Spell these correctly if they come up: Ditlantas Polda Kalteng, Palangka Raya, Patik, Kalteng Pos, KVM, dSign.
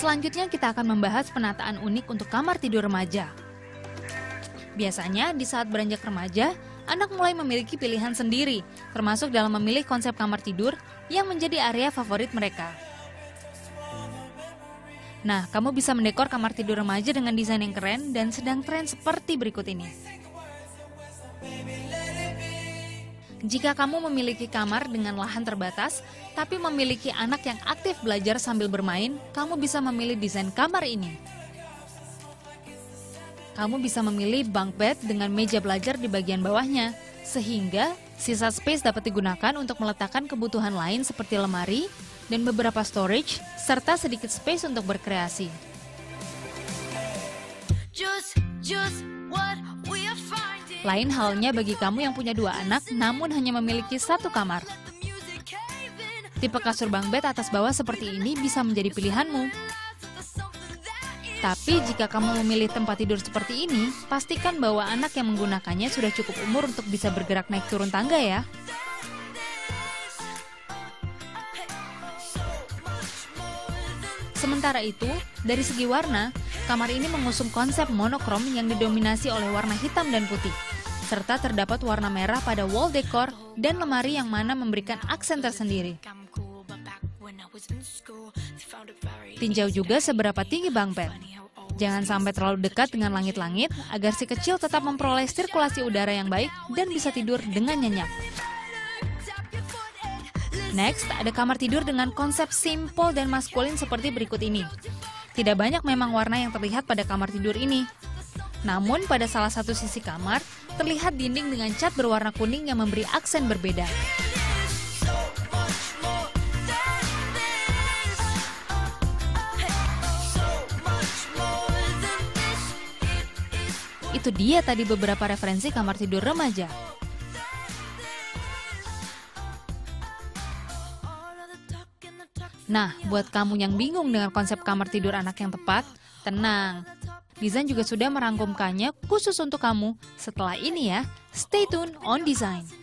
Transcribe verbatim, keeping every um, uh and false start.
Selanjutnya kita akan membahas penataan unik untuk kamar tidur remaja. Biasanya di saat beranjak remaja, anak mulai memiliki pilihan sendiri, termasuk dalam memilih konsep kamar tidur yang menjadi area favorit mereka. Nah, kamu bisa mendekor kamar tidur remaja dengan desain yang keren dan sedang tren seperti berikut ini. Jika kamu memiliki kamar dengan lahan terbatas, tapi memiliki anak yang aktif belajar sambil bermain, kamu bisa memilih desain kamar ini. Kamu bisa memilih bunk bed dengan meja belajar di bagian bawahnya, sehingga sisa space dapat digunakan untuk meletakkan kebutuhan lain seperti lemari dan beberapa storage, serta sedikit space untuk berkreasi. Lain halnya bagi kamu yang punya dua anak namun hanya memiliki satu kamar. Tipe kasur bunk bed atas bawah seperti ini bisa menjadi pilihanmu. Tapi jika kamu memilih tempat tidur seperti ini, pastikan bahwa anak yang menggunakannya sudah cukup umur untuk bisa bergerak naik turun tangga ya. Sementara itu, dari segi warna, kamar ini mengusung konsep monokrom yang didominasi oleh warna hitam dan putih. Serta terdapat warna merah pada wall decor dan lemari yang mana memberikan aksen tersendiri. Tinjau juga seberapa tinggi bunk bed. Jangan sampai terlalu dekat dengan langit-langit agar si kecil tetap memperoleh sirkulasi udara yang baik dan bisa tidur dengan nyenyak. Next, ada kamar tidur dengan konsep simple dan maskulin seperti berikut ini. Tidak banyak memang warna yang terlihat pada kamar tidur ini. Namun pada salah satu sisi kamar, terlihat dinding dengan cat berwarna kuning yang memberi aksen berbeda. Itu dia tadi beberapa referensi kamar tidur remaja. Nah, buat kamu yang bingung dengan konsep kamar tidur anak yang tepat, tenang. dSign juga sudah merangkumkannya khusus untuk kamu. Setelah ini ya, stay tune on dSign.